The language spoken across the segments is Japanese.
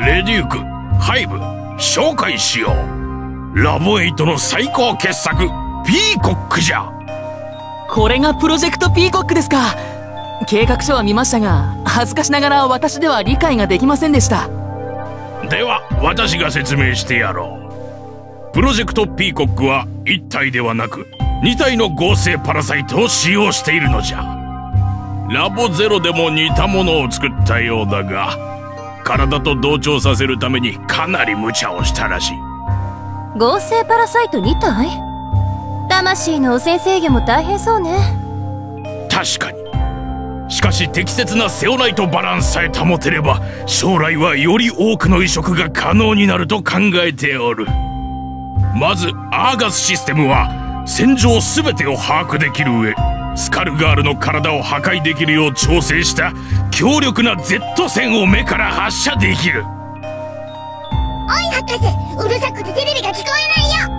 レデューク、ハイブ、紹介しよう。ラボエイトの最高傑作、ピーコックじゃ。これがプロジェクトピーコックですか。計画書は見ましたが、恥ずかしながら私では理解ができませんでした。では私が説明してやろう。プロジェクトピーコックは1体ではなく2体の合成パラサイトを使用しているのじゃ。ラボゼロでも似たものを作ったようだが、体と同調させるためにかなり無茶をしたらしい。合成パラサイト2体？魂の汚染制御も大変そうね。確かに。しかし適切なセオライトバランスさえ保てれば、将来はより多くの移植が可能になると考えておる。まずアーガスシステムは戦場全てを把握できる上、スカルガールの体を破壊できるよう調整した強力な Z 線を目から発射できる。おい博士、うるさくてテレビが聞こえないよ。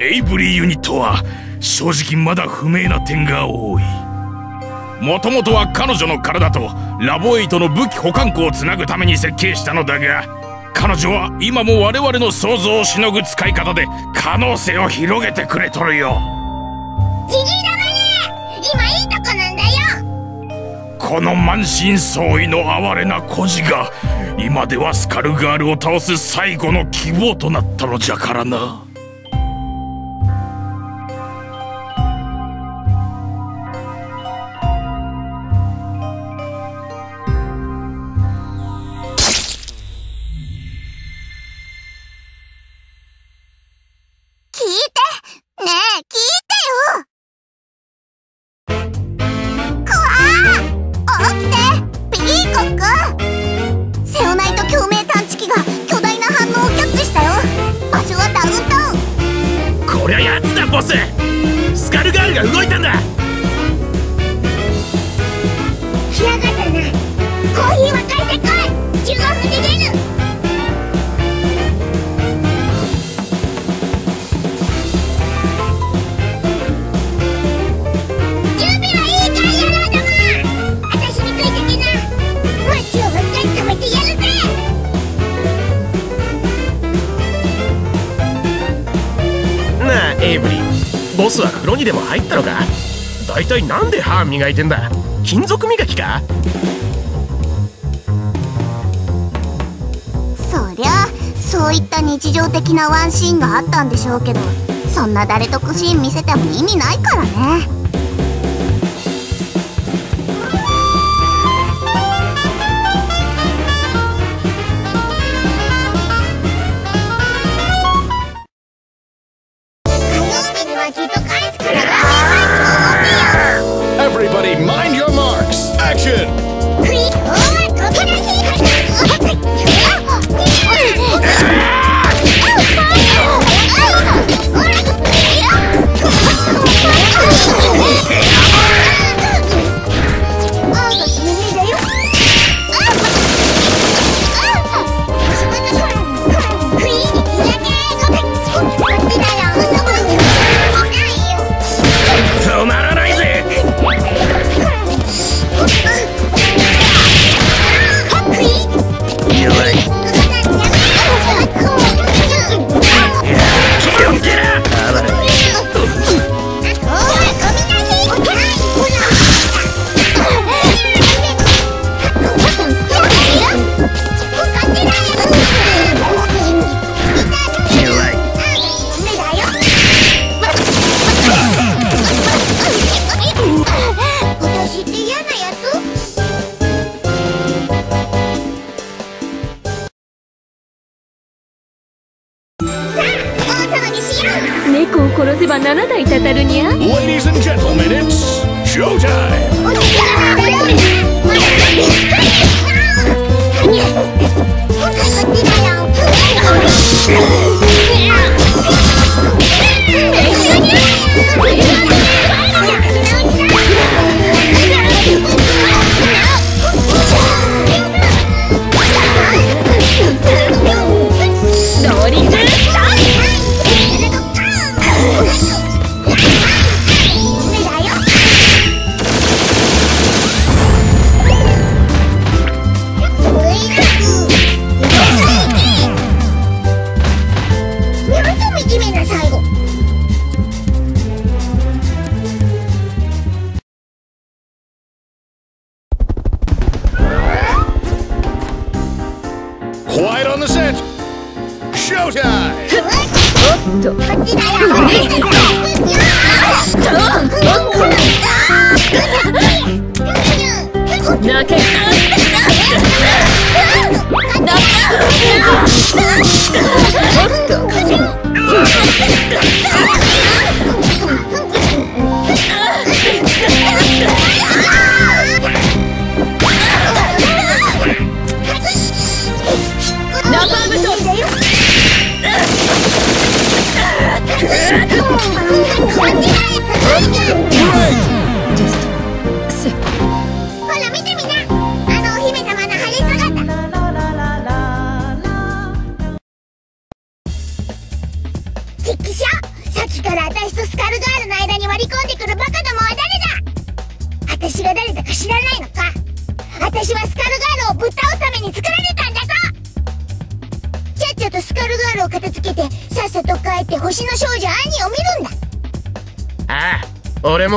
エイブリーユニットは正直まだ不明な点が多い。もともとは彼女の体とラボエイトの武器保管庫をつなぐために設計したのだが、彼女は今も我々の想像をしのぐ使い方で可能性を広げてくれとるよ。ジギーラマネー、今いいとこなんだよ。この満身創痍の哀れな孤児が今ではスカルガールを倒す最後の希望となったのじゃからな。ボスは風呂にでも入ったのか。だいたいなんで歯磨いてんだ。金属磨きか。そりゃそういった日常的なワンシーンがあったんでしょうけど、そんな誰得シーン見せても意味ないからね。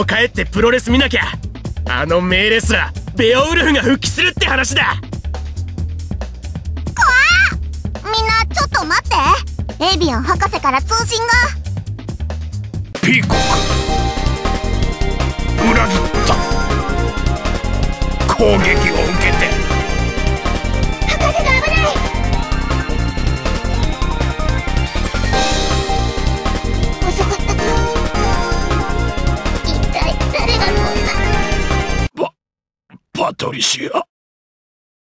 帰ってプロレス見なきゃ。あの名レスラーベオウルフが復帰するって話だ。怖っ。みんなちょっと待って、エイビアン博士から通信が。ピーコック裏切った。攻撃を受けて。博士が危ない。遅かったか。パトリシア、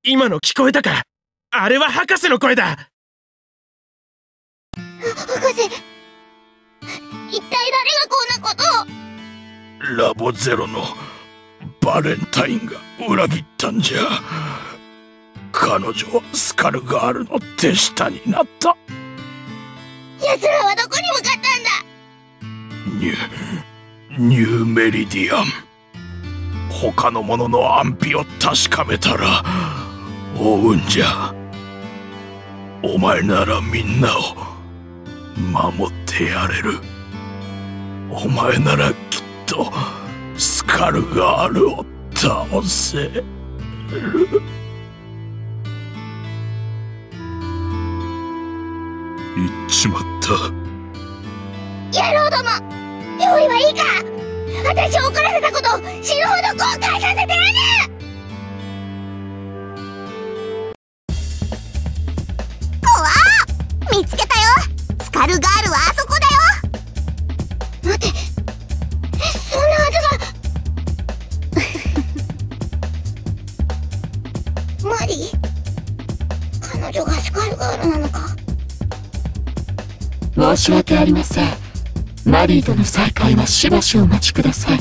今の聞こえたか？あれは博士の声だ。博士、一体誰がこんなことを。ラボゼロのバレンタインが裏切ったんじゃ。彼女はスカルガールの手下になった。奴らはどこに向かったんだ。ニューメリディアン。他の者の安否を確かめたら追うんじゃ。お前ならみんなを守ってやれる。お前ならきっとスカルガールを倒せる。行っちまった。野郎ども、用意はいいか。私を怒らせたこと死ぬほど後悔させてやる。怖っ。見つけたよ。スカルガールはあそこだよ。待って、そんなはずが。マリー、彼女がスカルガールなのか。申し訳ありません。マリーとの再会はしばしお待ちください。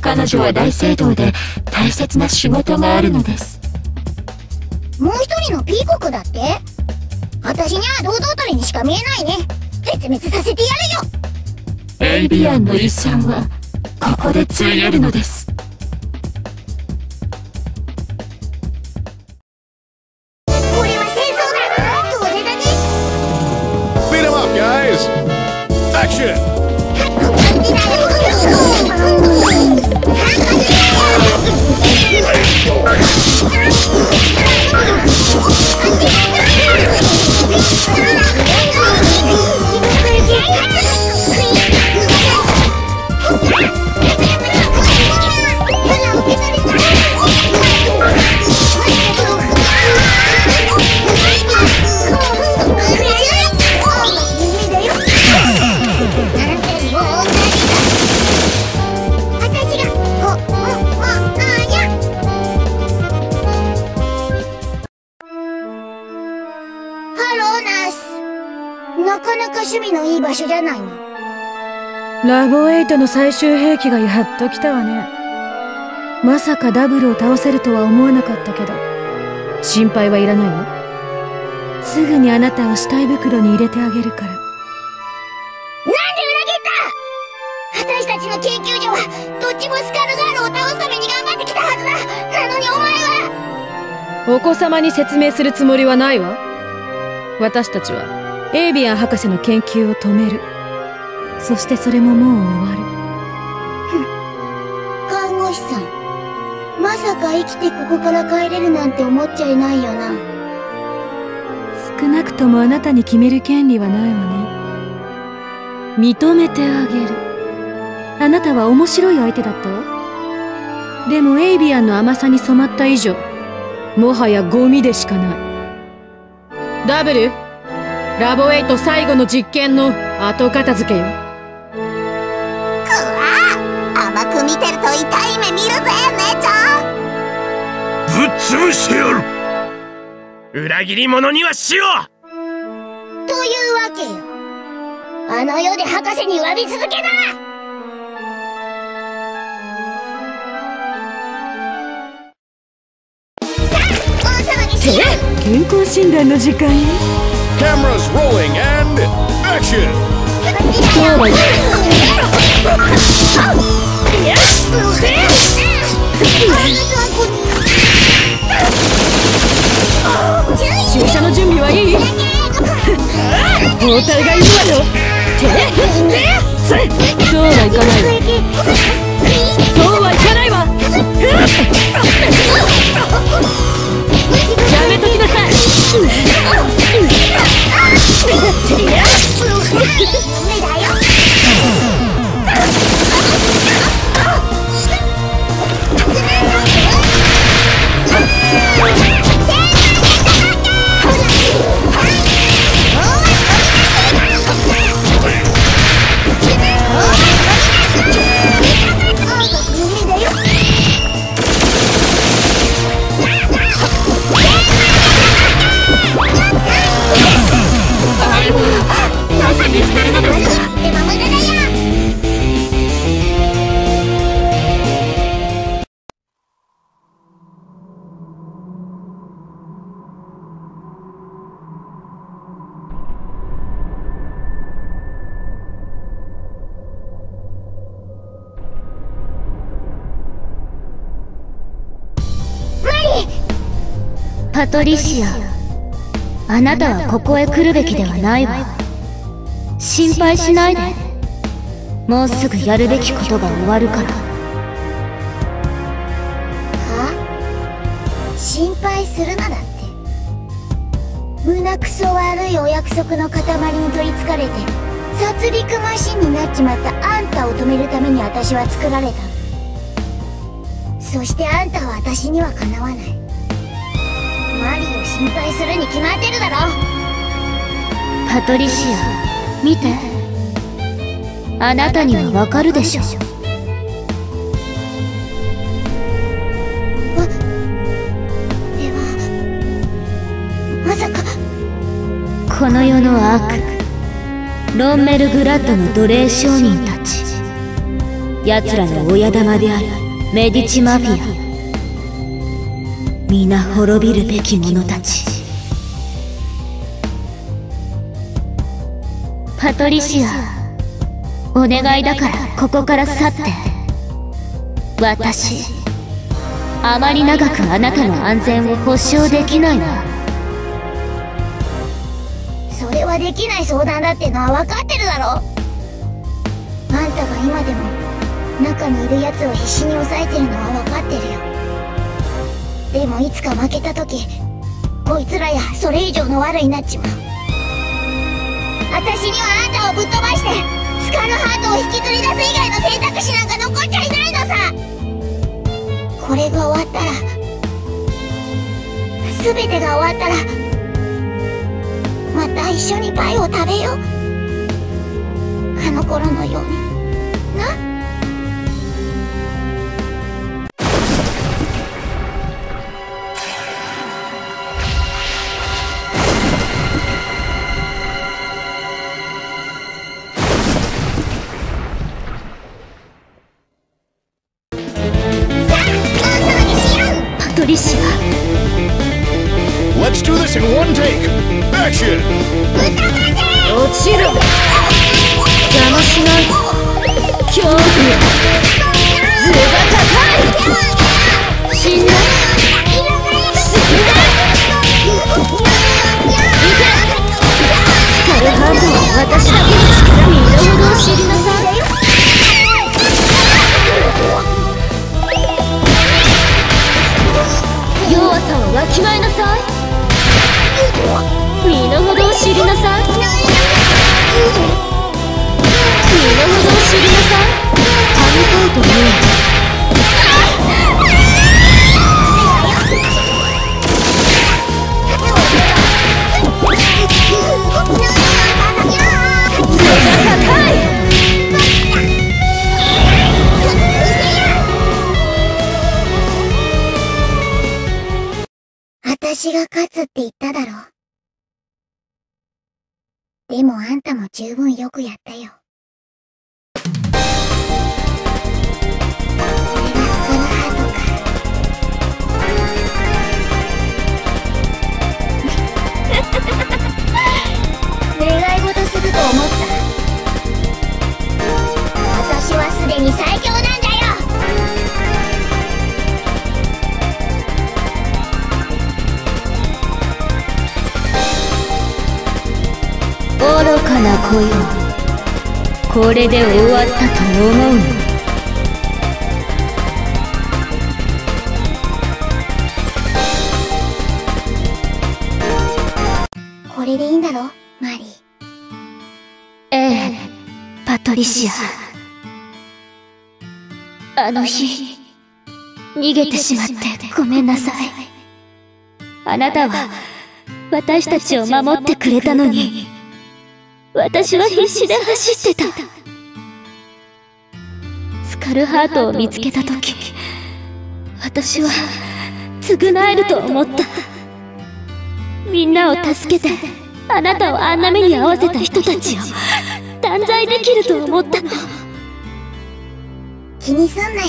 彼女は大聖堂で大切な仕事があるのです。もう一人のピーコックだって。私には堂々鳥にしか見えないね。絶滅させてやるよ。エイビアンの遺産はここでついえるのです。最終兵器がやっと来たわね。まさかダブルを倒せるとは思わなかったけど、心配はいらないわ。すぐにあなたを死体袋に入れてあげるから。なんで裏切った。私たちの研究所はどっちもスカルガールを倒すために頑張ってきたはずだ。なのにお前は。お子様に説明するつもりはないわ。私たちはエイビアン博士の研究を止める。そしてそれももう終わる。まさか生きてここから帰れるなんて思っちゃいないよな。少なくともあなたに決める権利はないわね。認めてあげる。あなたは面白い相手だったわ。でもエイビアンの甘さに染まった以上、もはやゴミでしかない。ダブル、ラボ8最後の実験の後片付けよ。甘く見てると痛い目見るぜ、姉ちゃん。ぶっ潰してやる。裏切り者には死を。というわけよ。あの世で博士に詫び続けな！健康診断の時間よ。Cameras rolling and action。注射の準備はいい？包帯がいるわよ。そうはいかないわ。そうはいかないわ。やめときなさい。パトリシア、あなたはここへ来るべきではないわ。心配しないで。もうすぐやるべきことが終わるから。は？心配するなだって。胸くそ悪いお約束の塊に取りつかれて殺戮マシンになっちまったあんたを止めるために私は作られた。そしてあんたは私にはかなわない。マリを心配するに決まってるだろ。パトリシア、見て。あなたにはわかるでしょ。まさかこの世の悪、ロンメルグラッドの奴隷商人たち、奴らの親玉であるメディチマフィア、皆滅びるべき者たち。パトリシア、お願いだからここから去って。私、あまり長くあなたの安全を保証できないわ。それはできない相談だってのは分かってるだろ。あんたが今でも中にいるやつを必死に抑えてるのは分かってるよ。でもいつか負けた時、こいつらやそれ以上の悪になっちまう。私にはあんたをぶっ飛ばしてスカのハートを引きずり出す以外の選択肢なんか残っちゃいないのさ。これが終わったら、全てが終わったら、また一緒にパイを食べよう。あの頃のようにな。でもあんたも十分よくやったよ。願い事すると思った。私はすでに最強なんだよ。愚かな子よ、これで終わったと思うの。これでいいんだろ、マリー。ええ、パトリシア。あの日、逃げてしまってごめんなさい。あなたは、私たちを守ってくれたのに、私は必死で走ってた。スカルハートを見つけたとき、私は、償えると思った。みんなを助けて、あなたをあんな目に遭わせた人たちを断罪できると思ったの。気にすんなよ。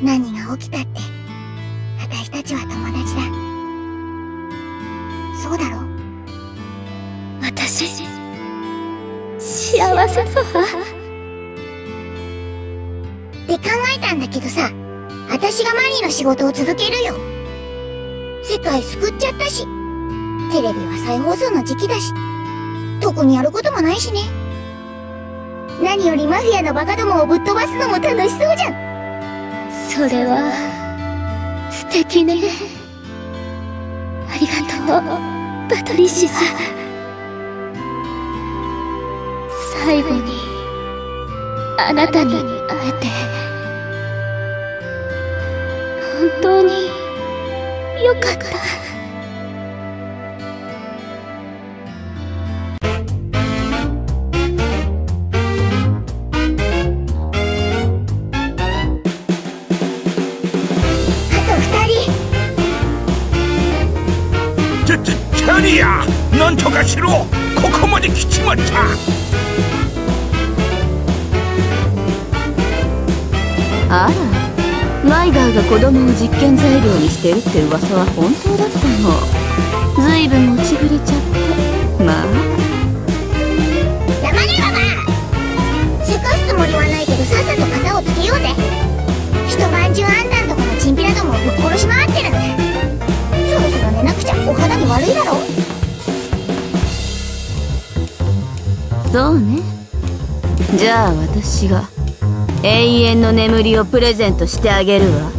何が起きたって私たちは友達だ。そうだろう。私幸せそうって考えたんだけどさ、私がマリーの仕事を続けるよ。世界救っちゃったし、テレビは再放送の時期だし、特にやることもないしね。何よりマフィアのバカどもをぶっ飛ばすのも楽しそうじゃん。それは、素敵ね。ありがとう、パトリシア。最後に、あなたに会えて、本当に、よかった。あと2人。キャリア、なんとかしろ。ここまで来ちまった。あら、ライガーが子供を実験材料にしてるって噂は本当だったの。ずいぶん落ちぶれちゃって。まあ黙ればば。せかすつもりはないけど、さっさと型をつけようぜ。一晩中あんたんとこのチンピラどもをぶっ殺し回ってるんだ。そろそろ寝なくちゃお肌に悪いだろ。そうね。じゃあ私が永遠の眠りをプレゼントしてあげるわ。